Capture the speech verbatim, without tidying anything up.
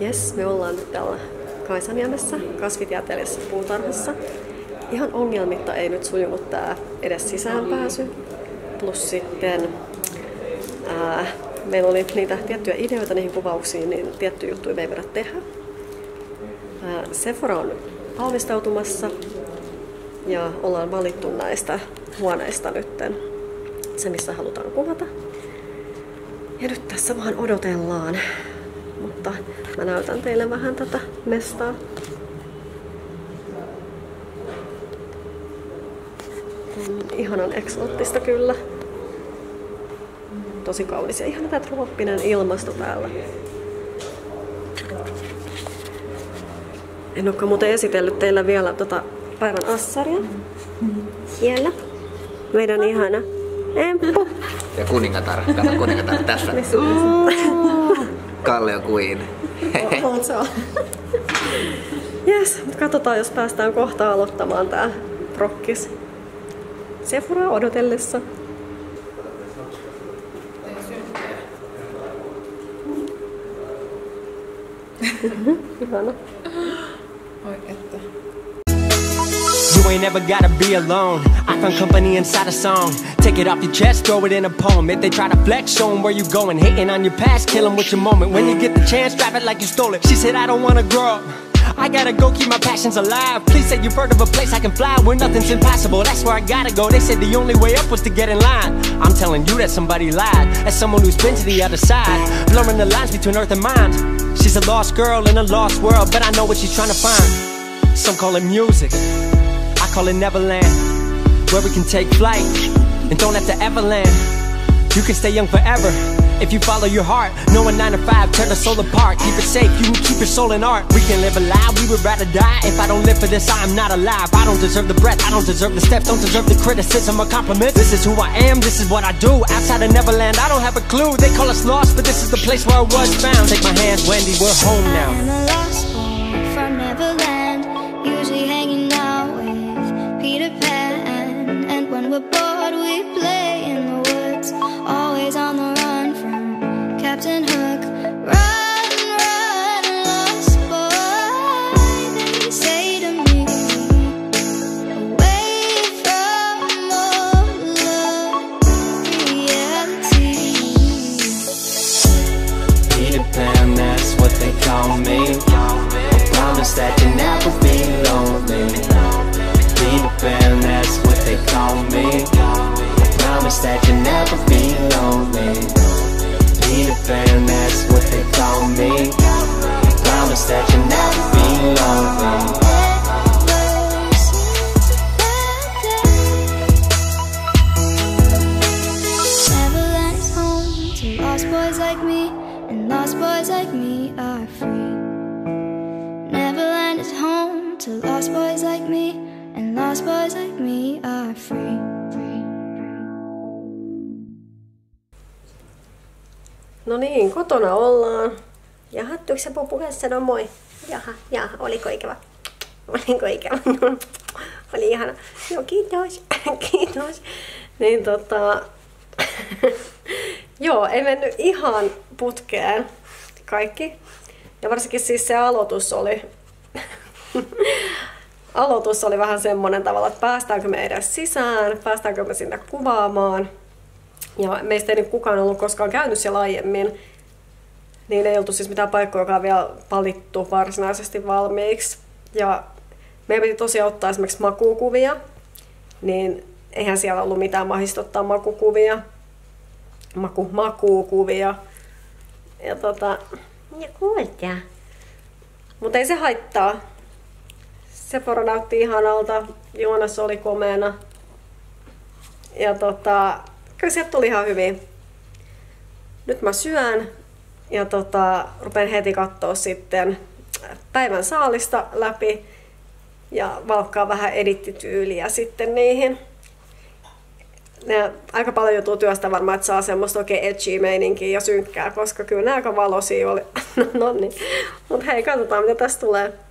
Jes, me ollaan nyt täällä Kaisaniemessä, kasvitieteellisessä puutarhassa. Ihan ongelmitta ei nyt sujunut tää edes sisäänpääsy. Plus sitten ää, meillä oli niitä tiettyjä ideoita niihin kuvauksiin, niin tiettyjä juttuja me ei voida tehdä. Ää, Sephora on valmistautumassa ja ollaan valittu näistä huoneista nytten se, missä halutaan kuvata. Ja nyt tässä vaan odotellaan. Mutta mä näytän teille vähän tätä mestaa. On ihanan eksoottista kyllä. Tosi kaunis ja ihana tää trooppinen ilmasto täällä. En olekaan muuten esitellyt teillä vielä tota päivän assaria. Siellä meidän ihana Emppu. Ja kuningatar, kato kuningatar tässä. Kallio Queen. On se on. Jes, mutta katsotaan jos päästään kohta aloittamaan tää prokkis. Sephoraa odotellessa. Ihana. Oi että. You ain't never gotta be alone. I found company inside a song. Take it off your chest, throw it in a poem. If they try to flex, show them where you going. Hating on your past, kill them with your moment. When you get the chance, grab it like you stole it. She said, I don't wanna grow up. I gotta go keep my passions alive. Please say you've heard of a place I can fly, where nothing's impossible. That's where I gotta go. They said the only way up was to get in line. I'm telling you that somebody lied. As someone who's been to the other side, blurring the lines between earth and mind. She's a lost girl in a lost world, but I know what she's trying to find. Some call it music, I call it Neverland, where we can take flight and don't have to ever land. You can stay young forever if you follow your heart. No one nine to five, tear the soul apart. Keep it safe, you can keep your soul in art. We can live a lie, we would rather die. If I don't live for this, I am not alive. I don't deserve the breath, I don't deserve the steps. Don't deserve the criticism or compliments. This is who I am, this is what I do. Outside of Neverland, I don't have a clue. They call us lost, but this is the place where I was found. Take my hand, Wendy, we're home now. I'm a lost boy from Neverland, usually hanging out with Peter Pan. And when we're bored, we play in the woods, always on the run from Captain Hook. Run, run, lost boy, they say to me, away from all of reality. Peter Pan, that's what they call me. I promise that you never be lonely. Peter Pan, that's what they call me. I promise that you never be lonely. Peter Pan, that's what they call me. I promise that you'll never be lonely. Neverland is home to lost boys like me, and lost boys like me are free. Neverland is home to lost boys like me, and lost boys like me are free. No niin, kotona ollaan. Jaha, tuliko se pupu no moi? Jaha, jaha, oliko ikävä? Oliko ikävä? Oli ihana. Joo, kiitos. Kiitos. Niin tota... Joo, ei mennyt ihan putkeen kaikki. Ja varsinkin siis se aloitus oli... aloitus oli vähän semmonen tavalla, että päästäänkö me edes sisään, päästäänkö me sinne kuvaamaan. Ja meistä ei kukaan ollut koskaan käynyt siellä aiemmin, niin ei oltu siis mitään paikkoja, joka on vielä valittu varsinaisesti valmiiksi. Ja meidän piti tosiaan ottaa esimerkiksi makukuvia, niin eihän siellä ollut mitään mahdollista ottaa makukuvia. Maku, makukuvia. Ja tota... Ja kuulta. Mutta ei se haittaa. Sephora näytti ihanalta, Joonas oli komeena. Ja tota... Kyllä sieltä tuli ihan hyvin. Nyt mä syön ja tota, rupen heti katsoa sitten päivän saalista läpi ja valkkaa vähän edittityyliä sitten niihin. Ja aika paljon joutuu työstä varmaan, että saa semmoista oikein edgy meininkiä ja synkkää, koska kyllä nämä aika valoisia oli. No niin. Mut hei, katsotaan mitä tästä tulee.